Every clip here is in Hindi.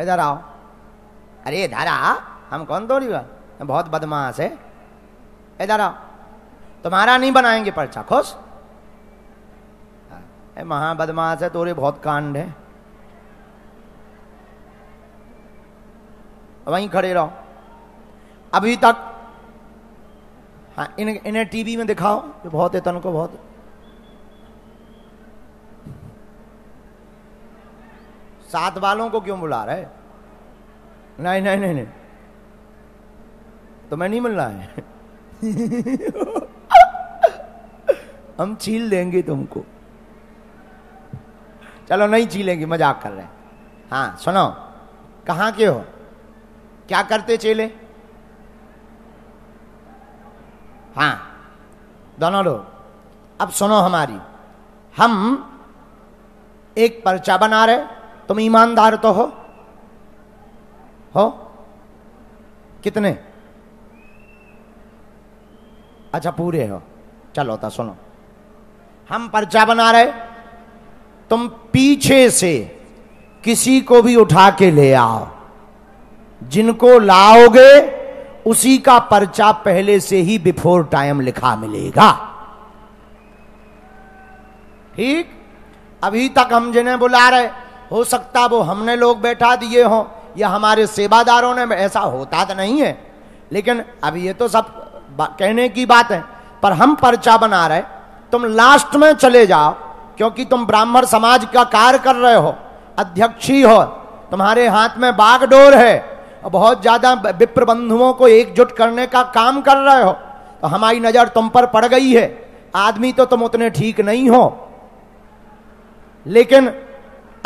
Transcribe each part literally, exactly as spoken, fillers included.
इधर आओ। अरे इधर आ, हम कौन दो रही बहुत बदमाश है, इधर आओ, तुम्हारा नहीं बनाएंगे पर्चा, खुश। महा बदमाश है तोरे, बहुत कांड है, वहीं खड़े रहो अभी तक। हाँ, इन इन्हें टीवी में दिखाओ जो बहुत है तन को बहुत। साथ वालों को क्यों बुला रहे? नहीं नहीं नहीं नहीं तुम्हें नहीं मिलना है हम छील देंगे तुमको। चलो नहीं छीलेंगे, मजाक कर रहे हैं। हाँ सुनो, कहाँ के हो, क्या करते चेले? हाँ दोनों लोग। अब सुनो हमारी, हम एक पर्चा बना रहे, तुम ईमानदार तो हो हो कितने? अच्छा पूरे हो, चलो तो सुनो, हम पर्चा बना रहे, तुम पीछे से किसी को भी उठा के ले आओ, जिनको लाओगे उसी का पर्चा पहले से ही बिफोर टाइम लिखा मिलेगा, ठीक। अभी तक हम जिन्हें बुला रहे, हो सकता वो हमने लोग बैठा दिए हों या हमारे सेवादारों ने, ऐसा होता तो नहीं है, लेकिन अब ये तो सब कहने की बात है। पर हम पर्चा बना रहे, तुम लास्ट में चले जाओ, क्योंकि तुम ब्राह्मण समाज का कार्य कर रहे हो, अध्यक्षी हो, तुम्हारे हाथ में बागडोर है, बहुत ज्यादा विप्र बंधुओं को एकजुट करने का काम कर रहे हो, तो हमारी नजर तुम पर पड़ गई है। आदमी तो तुम उतने ठीक नहीं हो, लेकिन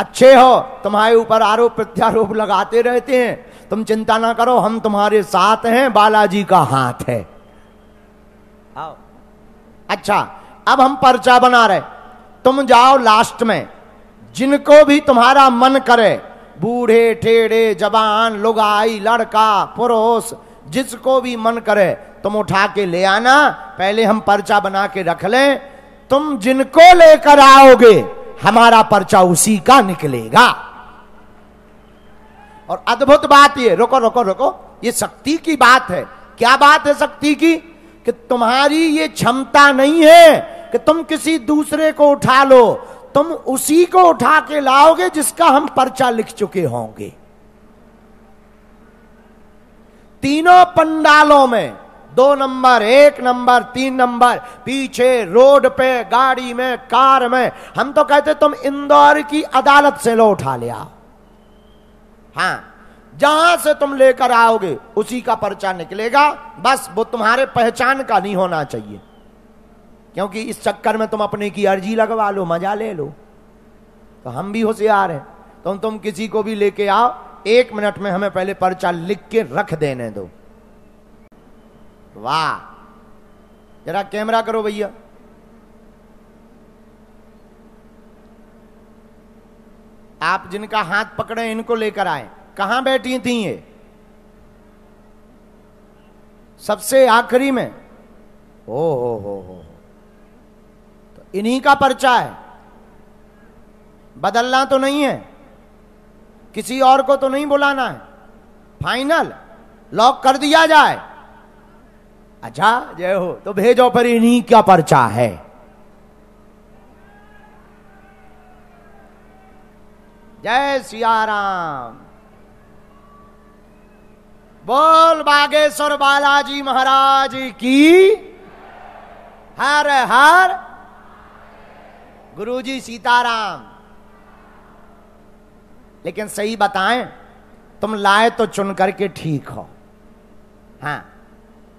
अच्छे हो, तुम्हारे ऊपर आरोप प्रत्यारोप लगाते रहते हैं। तुम चिंता ना करो, हम तुम्हारे साथ हैं, बालाजी का हाथ है। आओ। अच्छा, अब हम पर्चा बना रहे, तुम जाओ लास्ट में, जिनको भी तुम्हारा मन करे, बूढ़े टेढ़े जवान लुगाई लड़का पुरुष, जिसको भी मन करे तुम उठा के ले आना, पहले हम पर्चा बना के रख लें, तुम जिनको लेकर आओगे हमारा पर्चा उसी का निकलेगा। और अद्भुत बात ये, रुको रुको रुको, ये शक्ति की बात है। क्या बात है शक्ति की? कि तुम्हारी ये क्षमता नहीं है कि तुम किसी दूसरे को उठा लो, तुम उसी को उठा के लाओगे जिसका हम पर्चा लिख चुके होंगे। तीनों पंडालों में, दो नंबर, एक नंबर, तीन नंबर, पीछे रोड पे, गाड़ी में, कार में, हम तो कहते तुम इंदौर की अदालत से लो, उठा ले आओ। हां, जहां से तुम लेकर आओगे उसी का पर्चा निकलेगा, बस वो तुम्हारे पहचान का नहीं होना चाहिए, क्योंकि इस चक्कर में तुम अपने की अर्जी लगवा लो, मजा ले लो। तो हम भी होशियार हैं, तो तुम किसी को भी लेके आओ, एक मिनट में हमें पहले पर्चा लिख के रख देने दो। वाह, जरा कैमरा करो भैया। आप जिनका हाथ पकड़े इनको लेकर आए, कहां बैठी थी ये? सबसे आखिरी में। ओ हो हो हो, इन्हीं का पर्चा है, बदलना तो नहीं है, किसी और को तो नहीं बुलाना है, फाइनल लॉक कर दिया जाए। अच्छा जय हो, तो भेजो फिर, इन्हीं का पर्चा है। जय सियाराम, बोल बागेश्वर बालाजी महाराज की। हर हर गुरुजी सीताराम। लेकिन सही बताएं, तुम लाए तो चुन करके ठीक हो। हाँ,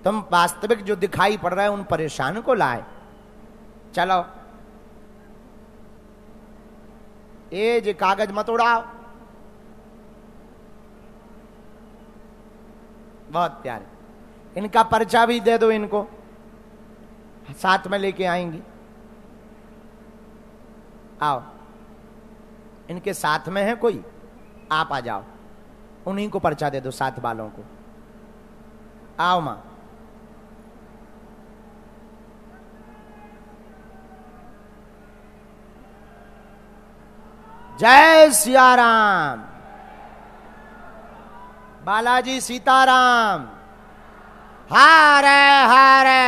तुम वास्तविक जो दिखाई पड़ रहा है उन परेशान को लाए। चलो, ये जी कागज मत उड़ाओ, बहुत प्यारे, इनका पर्चा भी दे दो, इनको साथ में लेके आएंगी। आओ, इनके साथ में है कोई, आप आ जाओ, उन्हीं को पर्चा दे दो, साथ वालों को। आओ मां, जय सियाराम। बालाजी सीताराम हरे हरे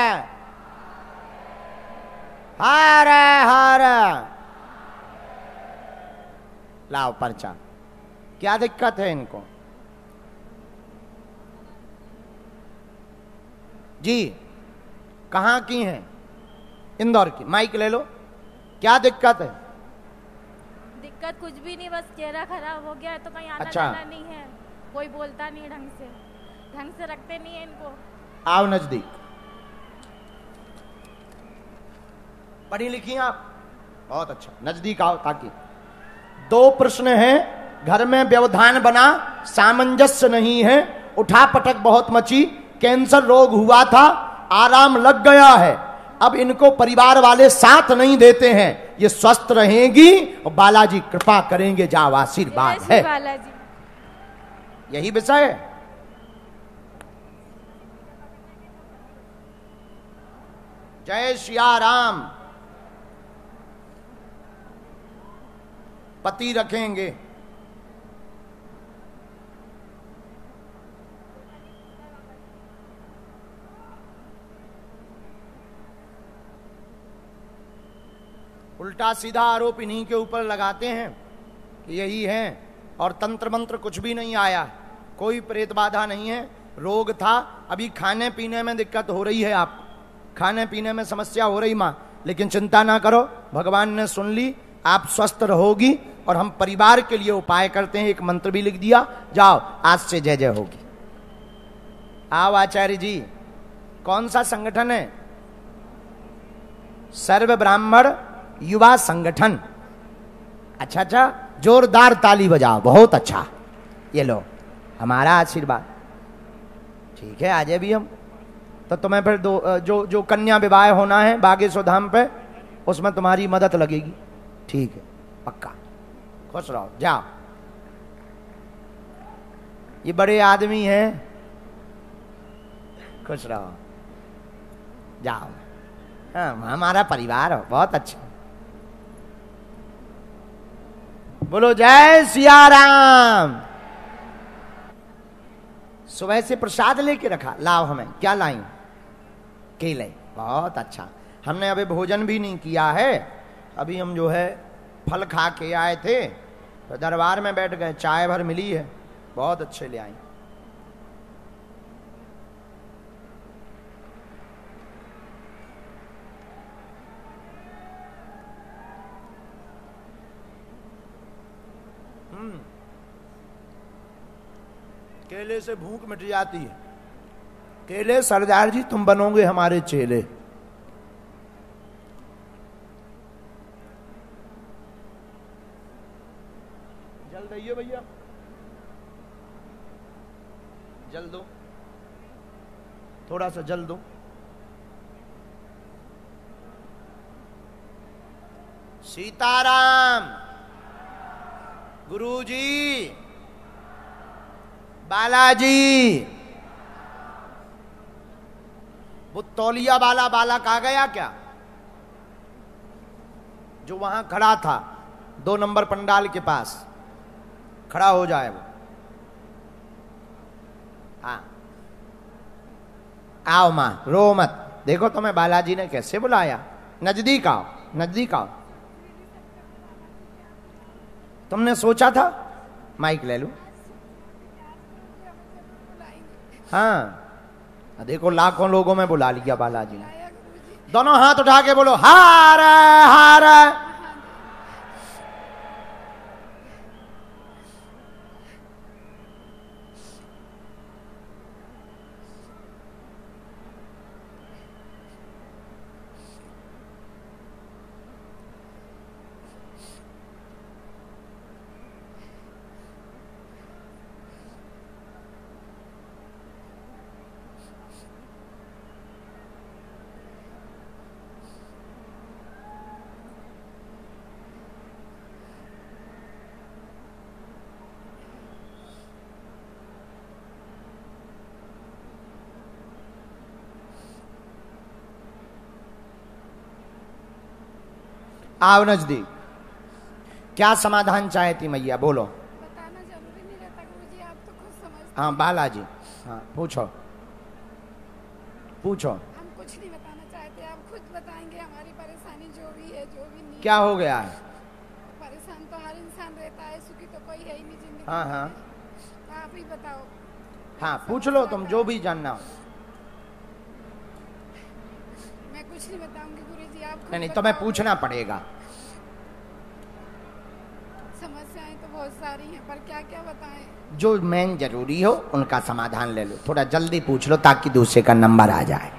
हरे हरे। लाओ पर्चा, क्या दिक्कत है इनको जी? कहाँ की हैं? इंदौर की। माइक ले लो, क्या दिक्कत है? दिक्कत कुछ भी नहीं, बस चेहरा खराब हो गया है तो कहीं आना अच्छा जाना नहीं है, कोई बोलता नहीं ढंग से, ढंग से रखते नहीं है इनको। आओ नजदीक। पढ़ी लिखी आप? बहुत अच्छा, नजदीक आओ। ताकि दो प्रश्न हैं, घर में व्यवधान बना, सामंजस्य नहीं है, उठा पटक बहुत मची, कैंसर रोग हुआ था, आराम लग गया है, अब इनको परिवार वाले साथ नहीं देते हैं, ये स्वस्थ रहेंगी और बालाजी कृपा करेंगे, जाओ आशीर्वाद है। बालाजी यही विषय है। जय श्या राम। पति रखेंगे, उल्टा सीधा आरोप इन्हीं के ऊपर लगाते हैं कि यही हैं, और तंत्र मंत्र कुछ भी नहीं आया, कोई प्रेत बाधा नहीं है, रोग था, अभी खाने पीने में दिक्कत हो रही है, आप खाने पीने में समस्या हो रही माँ, लेकिन चिंता ना करो, भगवान ने सुन ली, आप स्वस्थ रहोगी और हम परिवार के लिए उपाय करते हैं, एक मंत्र भी लिख दिया, जाओ आज से जय जय होगी। आओ आचार्य जी। कौन सा संगठन है? सर्व ब्राह्मण युवा संगठन। अच्छा अच्छा, जोरदार ताली बजाओ, बहुत अच्छा, ये लो हमारा आशीर्वाद। ठीक है, आज भी हम तो तुम्हें फिर दो जो जो कन्या विवाह होना है बागेश्वर धाम पे, उसमें तुम्हारी मदद लगेगी, ठीक है, पक्का, खुश रहो, जाओ। ये बड़े आदमी हैं, खुश रहो, जाओ, हाँ हमारा परिवार हो, बहुत अच्छा। बोलो जय सिया राम। सुबह से प्रसाद लेके रखा, लाओ हमें, क्या लाई? केले, बहुत अच्छा। हमने अभी भोजन भी नहीं किया है, अभी हम जो है फल खा के आए थे, तो दरबार में बैठ गए, चाय भर मिली है, बहुत अच्छे ले आई। केले से भूख मिट जाती है। केले सरदार जी, तुम बनोगे हमारे चेले। जल रही भैया, जल दो, थोड़ा सा जल दो। सीताराम गुरुजी, बालाजी, वो तौलिया वाला बालक आ गया क्या, जो वहां खड़ा था दो नंबर पंडाल के पास? खड़ा हो जाए वो। हाँ आओ मां, रो मत, देखो तुम्हें बालाजी ने कैसे बुलाया। नजदीक आओ, नजदीक आओ। तुमने सोचा था, माइक ले लूं, हाँ देखो लाखों लोगों में बुला लिया बालाजी ने। दोनों हाथ उठा के बोलो हर हर। आओ नजदीक। क्या समाधान चाहती मैया, बोलो। बताना जरूरी नहीं रहता गुरुजी, आप तो खुद समझते हाँ बालाजी, हाँ पूछो पूछो। हम कुछ नहीं बताना चाहते, आप खुद बताएंगे। हमारी परेशानी जो भी है, जो भी नहीं, क्या हो गया है? परेशान तो हर इंसान रहता है, सुखी तो कोई है ही नहीं जिंदगी। हाँ हाँ, आप ही बताओ। हाँ पूछ लो तुम जो भी जानना हो। मैं कुछ नहीं बताऊंगी गुरु जी, आप। नहीं तो मैं पूछना पड़ेगा। समस्याएं तो बहुत सारी हैं, पर क्या क्या बताएं? जो मेन जरूरी हो उनका समाधान ले लो। थोड़ा जल्दी पूछ लो ताकि दूसरे का नंबर आ जाए।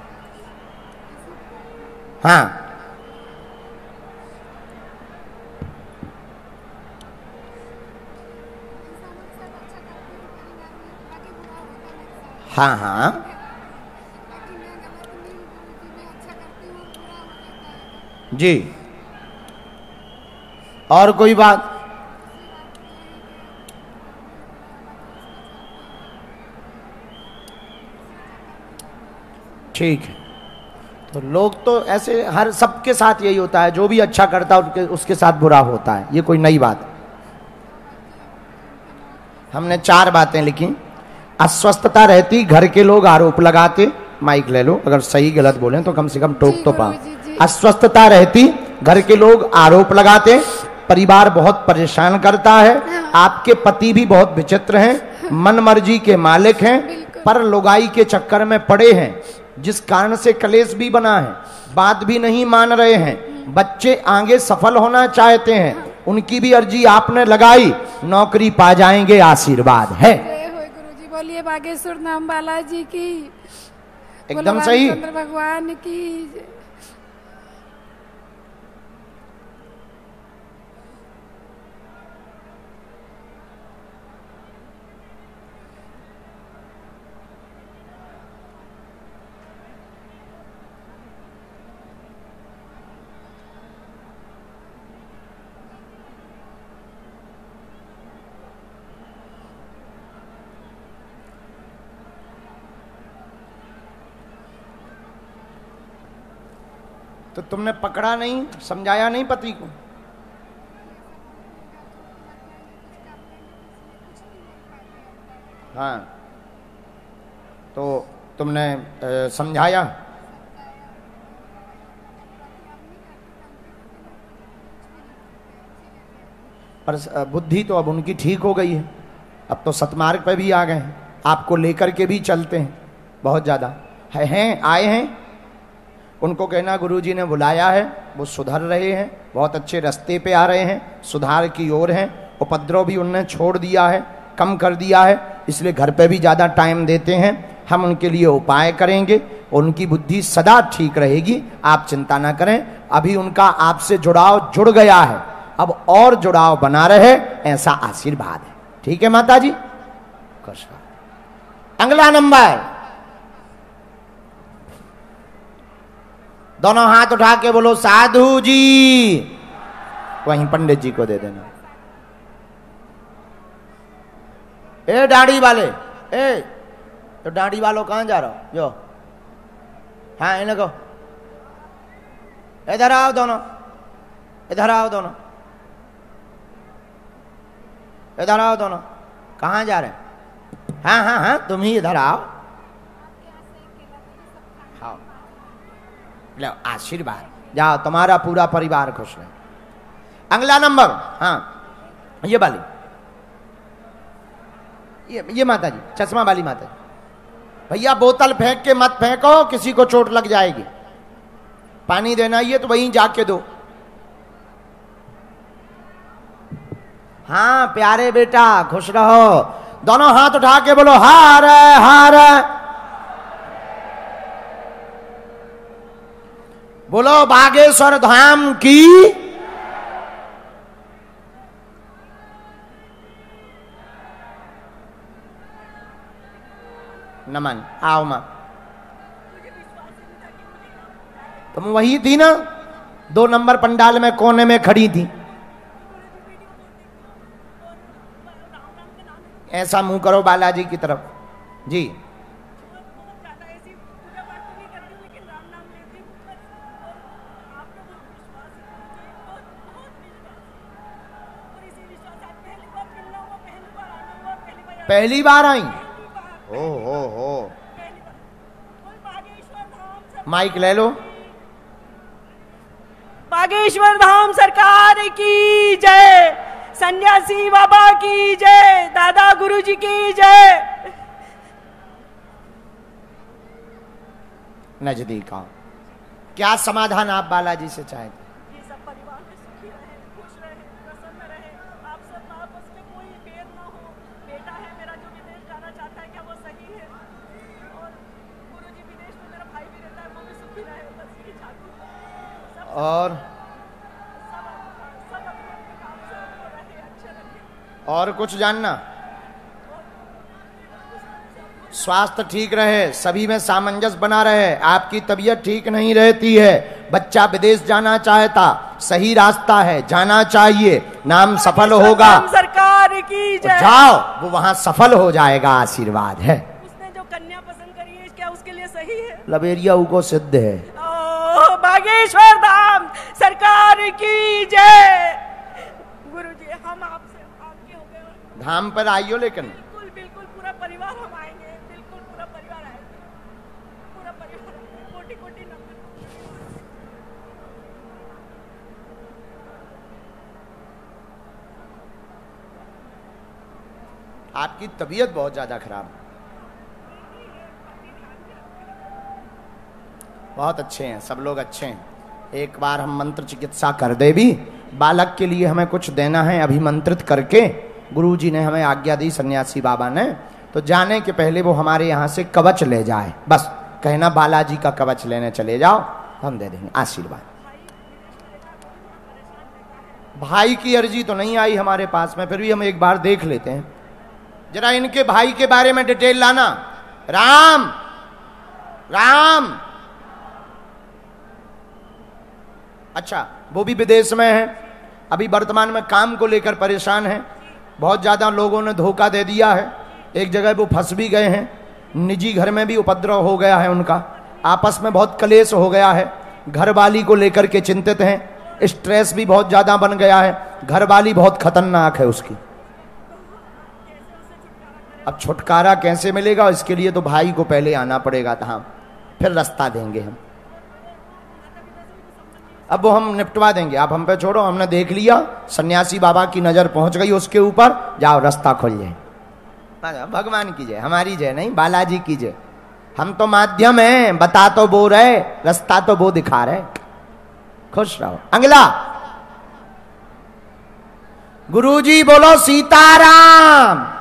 हाँ हाँ हाँ जी, और कोई बात? ठीक है, तो लोग तो ऐसे हर सबके साथ यही होता है, जो भी अच्छा करता है उसके साथ बुरा होता है, ये कोई नई बात है। हमने चार बातें लिखी। अस्वस्थता रहती, घर के लोग आरोप लगाते, माइक ले लो, अगर सही गलत बोले तो कम से कम टोक तो पाओ। अस्वस्थता रहती, घर के लोग आरोप लगाते, परिवार बहुत परेशान करता है, आपके पति भी बहुत विचित्र हैं, मनमर्जी के मालिक हैं, पर लोगाई के चक्कर में पड़े हैं, जिस कारण से कलेश भी बना है, बात भी नहीं मान रहे हैं, बच्चे आगे सफल होना चाहते हैं, उनकी भी अर्जी आपने लगाई, नौकरी पा जाएंगे, आशीर्वाद है। गुरुजी बोलिए बागेश्वर धाम बालाजी की, एकदम सही, भगवान की। तो तुमने पकड़ा नहीं, समझाया नहीं पति को। हाँ तो तुमने समझाया। पर बुद्धि तो अब उनकी ठीक हो गई है, अब तो सतमार्ग पे भी आ गए हैं, आपको लेकर के भी चलते हैं बहुत ज़्यादा है, हैं आए हैं। उनको कहना गुरुजी ने बुलाया है, वो सुधर रहे हैं, बहुत अच्छे रास्ते पे आ रहे हैं, सुधार की ओर हैं, उपद्रव भी उनने छोड़ दिया है, कम कर दिया है, इसलिए घर पे भी ज़्यादा टाइम देते हैं। हम उनके लिए उपाय करेंगे, उनकी बुद्धि सदा ठीक रहेगी, आप चिंता ना करें। अभी उनका आपसे जुड़ाव जुड़ गया है, अब और जुड़ाव बना रहे, ऐसा आशीर्वाद है। ठीक है माता जी। अगला नंबर, दोनों हाथ उठा के बोलो साधु जी। वहीं पंडित जी को दे देना। ए दाढ़ी वाले, ए तो दाढ़ी वालों कहाँ जा रहा हो? जो हाँ इन्हें को इधर आओ, दोनों इधर आओ, दोनों इधर आओ, दोनों कहाँ जा रहे हैं? हाँ हाँ हाँ तुम ही इधर आओ। ले आशीर्वाद, जाओ तुम्हारा पूरा परिवार खुश रहे। अगला नंबर, हाँ ये वाली, ये ये माता जी, चश्मा वाली माता जी। भैया बोतल फेंक के मत फेंको, किसी को चोट लग जाएगी। पानी देना ये तो वहीं जाके दो। हाँ प्यारे बेटा खुश रहो। दोनों हाथ उठा के बोलो हार हार। बोलो बागेश्वर धाम की। नमन आओ मां, तुम वही थी ना, दो नंबर पंडाल में कोने में खड़ी थी, ऐसा मुंह करो बालाजी की तरफ जी। पहली बार आई, हो हो हो। माइक ले लो। बागेश्वर धाम सरकार की जय, सन्यासी बाबा की जय, दादा गुरुजी की जय। नजदीक आओ, क्या समाधान आप बालाजी से चाहते? और और कुछ जानना? स्वास्थ्य ठीक रहे, सभी में सामंजस्य बना रहे। आपकी तबीयत ठीक नहीं रहती है, बच्चा विदेश जाना चाहता, सही रास्ता है, जाना चाहिए, नाम सफल होगा। सरकार की जय। जाओ, वो वहां सफल हो जाएगा, आशीर्वाद है। उसने जो कन्या पसंद करी है, क्या उसके लिए सही है? लबेरिया उनको सिद्ध है। बागेश्वर धाम सरकार की जय। गुरुजी हम आपसे आपके हो गए, धाम पर आइयो। लेकिन बिल्कुल बिल्कुल पूरा परिवार हम आएंगे, बिल्कुल पूरा परिवार आएंगे, पूरा परिवार आएंगे। कोटी कोटी नमन। आपकी तबीयत बहुत ज्यादा खराब। बहुत अच्छे हैं, सब लोग अच्छे हैं। एक बार हम मंत्र चिकित्सा कर दे भी। बालक के लिए हमें कुछ देना है अभिमंत्रित करके। गुरुजी ने हमें आज्ञा दी, सन्यासी बाबा ने, तो जाने के पहले वो हमारे यहाँ से कवच ले जाए। बस कहना बालाजी का कवच लेने चले जाओ, हम दे देंगे आशीर्वाद। भाई की अर्जी तो नहीं आई हमारे पास में, फिर भी हम एक बार देख लेते हैं। जरा इनके भाई के बारे में डिटेल लाना। राम राम। अच्छा, वो भी विदेश में है, अभी वर्तमान में काम को लेकर परेशान है। बहुत ज़्यादा लोगों ने धोखा दे दिया है, एक जगह वो फंस भी गए हैं। निजी घर में भी उपद्रव हो गया है उनका, आपस में बहुत क्लेश हो गया है। घरवाली को लेकर के चिंतित हैं, स्ट्रेस भी बहुत ज़्यादा बन गया है। घरवाली बहुत खतरनाक है उसकी। अब छुटकारा कैसे मिलेगा, इसके लिए तो भाई को पहले आना पड़ेगा धाम, फिर रास्ता देंगे हम। अब वो हम निपटवा देंगे, आप हम पे छोड़ो, हमने देख लिया। सन्यासी बाबा की नजर पहुंच गई उसके ऊपर, जाओ रास्ता खोल जाए। भगवान की जय, हमारी जय नहीं, बालाजी की जय। हम तो माध्यम हैं, बता तो वो रहे, रास्ता तो वो दिखा रहे। खुश रहो। अगला गुरुजी बोलो सीताराम।